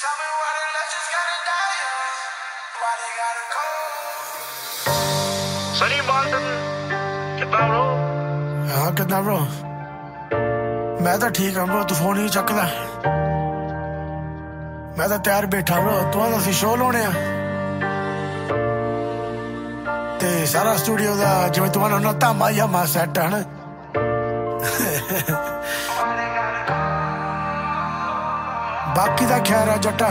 Tell me why the legends gotta die, why they gotta go. Sunny Boston, कितना रो? हाँ कितना रो? मैं तो ठीक हूँ ब्रो, तू फोन ही चकला। मैं तो तैयार बैठा ब्रो, तू आज ऐसी शो लोने हैं। ते सारा स्टूडियो दा जिम्मे तू आना नोटा माया मासेट है ना। बाकी दा खैर है जट्टा,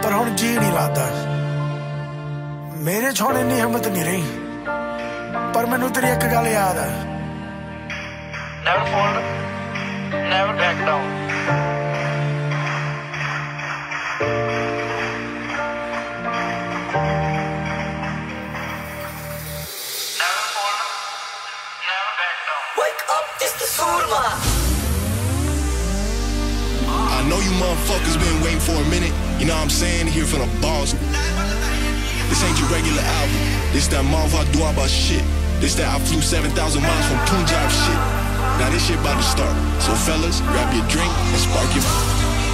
पर हम जी नहीं लाता। मेरे छोड़ने की हिम्मत नहीं रही, पर मैं तेरी एक गल याद है। Never fold, never back down. Never fold, never back down. Wake up, this the surma. I know you motherfuckers been waiting for a minute, you know what I'm saying, here for the balls. This ain't your regular album, this that Malva Doaba shit. This that I flew 7,000 miles from Punjab shit. Now this shit about to start, so fellas, grab your drink and spark your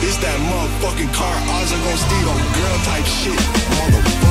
This that motherfucking car, Oz are gon' steal on girl type shit, motherfucker.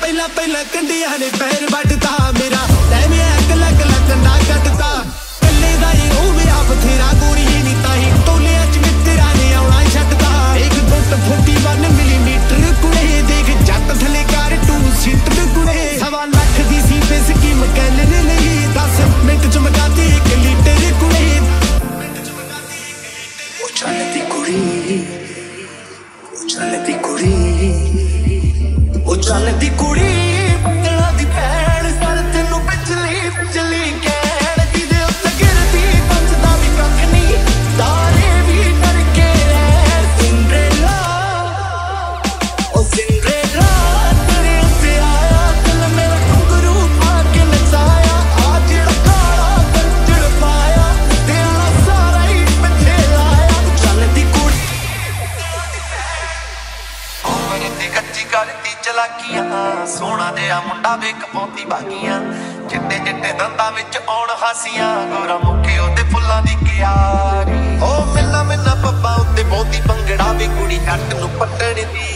पहला पहला कंडिया ने पैर बटता मेरा मैं अकल अकल कंडा कटता कले का ही हो मेरा बथेरा गोरी नहीं ताही टोले अच मित्रा ने आना छटता एक गुट 41 मिलीमीटर कुड़े देख जट थले कार 2 सीटर कुड़े सवा लाख दी सी पे स्कीम कहने ने नहीं 10 मिनट चमकाती 1 लीटर कुड़े ओ चलती कुड़ी ओ चलती कुड़ी चलती कुड़ी पतला दी भैन सर तेनू पिछली पिछली कहण दी दे उत्ते गिरदी बचदा भी कख नहीं तारे भी डर के रह सिंड्रेला तेरे उत्ते आया दिल मेरा घुंघरू पा के नचाया आ जेड़ा काला कंजड़ पाया तेरा सारा ही पिछे लाया चलती कुड़ी पतला दी भैन ओ मेरी दी कच्ची करती चलाकियां सोना जिहा मुंडा वेख पौंदी बागियां चिट्टे चिट्टे दंदा विच औण हासियां गोरा मुके ओदे फुल्लां दी क्यारी ओ मिलना मिलना पप्पा उत्ते पौंदी भंगड़ा वे कुड़ी हट नूं पट्टण दी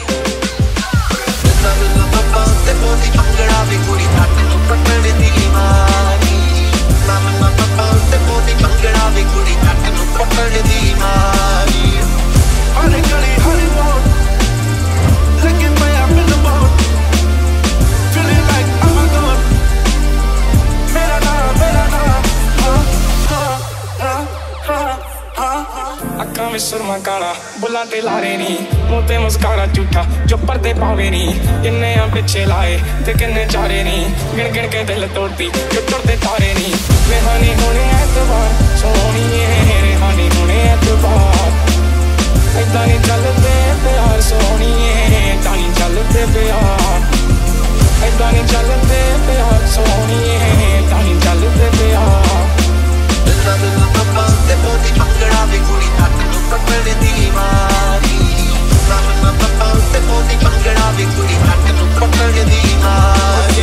मिलना मिलना पप्पा उत्ते पौंदी भंगड़ा वे कुड़ी हट नूं पट्टण दी मारी मिलना मिलना पप्पा उत्ते पौंदी भंगड़ा वे कुड़ी हट नूं पट्टण दी मारी हर गली हर मोड़ looking way up in the boat feeling like I'm a god mera na ha ha ha ha akha mein surma kala bulate laare ni muh te muskara jhooṭa jo parde paave ni kinne a piche laaye te kinne chaare ni गिड़ गिड़ के दिल तोड़ती टुटते तारे नी रेहानी होने ऐतबार सोनी है रेहानी होने ऐतबार ऐसा नहीं चलते प्यार सोनी है ऐसा नहीं चलते प्यार ऐसा नहीं चलते प्यार सोनी है ऐसा नहीं चलते प्यार बिना बिना पापा ते बोली पंगड़ा भी गुड़ी नाक तो पकड़ दी मारी बिना बिना पापा ते बोली पंगड़ा भी गुड़ी नाक तो पकड़ दी मारी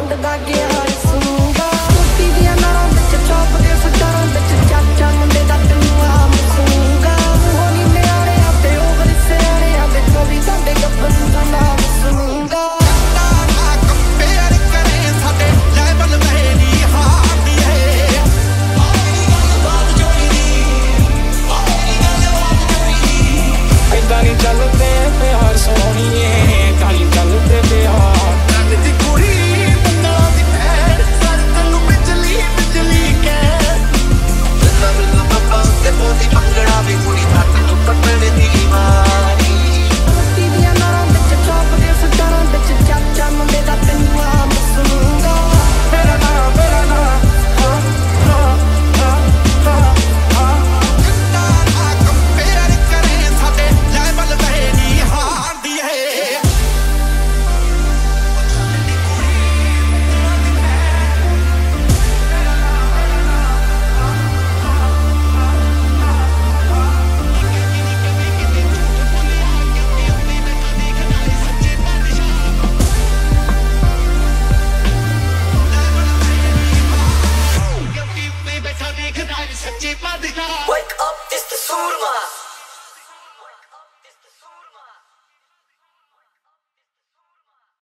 बंद दा गया